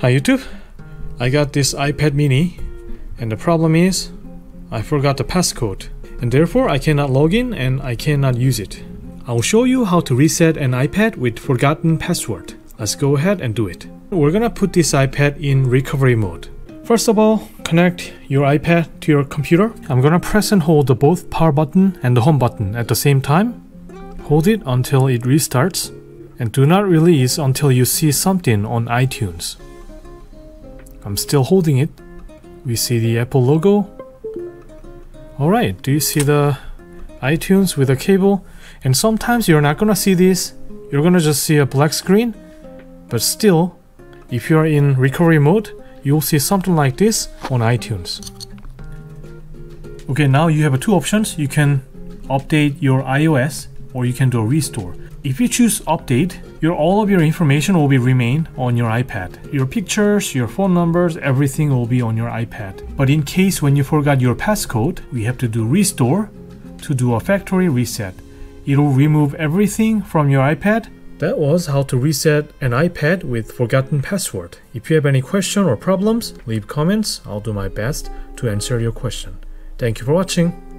Hi YouTube, I got this iPad Mini and the problem is I forgot the passcode and therefore I cannot log in and I cannot use it. I'll show you how to reset an iPad with forgotten password. Let's go ahead and do it. We're gonna put this iPad in recovery mode. First of all, connect your iPad to your computer. I'm gonna press and hold the both power button and the home button at the same time. Hold it until it restarts and do not release until you see something on iTunes. I'm still holding it. We see the Apple logo. Alright, do you see the iTunes with a cable? And sometimes you're not gonna see this. You're gonna just see a black screen. But still, if you are in recovery mode, you'll see something like this on iTunes. Okay, now you have two options. You can update your iOS or you can do a restore. If you choose update, all of your information will remain on your iPad. Your pictures, your phone numbers, everything will be on your iPad. But in case when you forgot your passcode, we have to do restore to do a factory reset. It'll remove everything from your iPad. That was how to reset an iPad with forgotten password. If you have any question or problems, leave comments. I'll do my best to answer your question. Thank you for watching.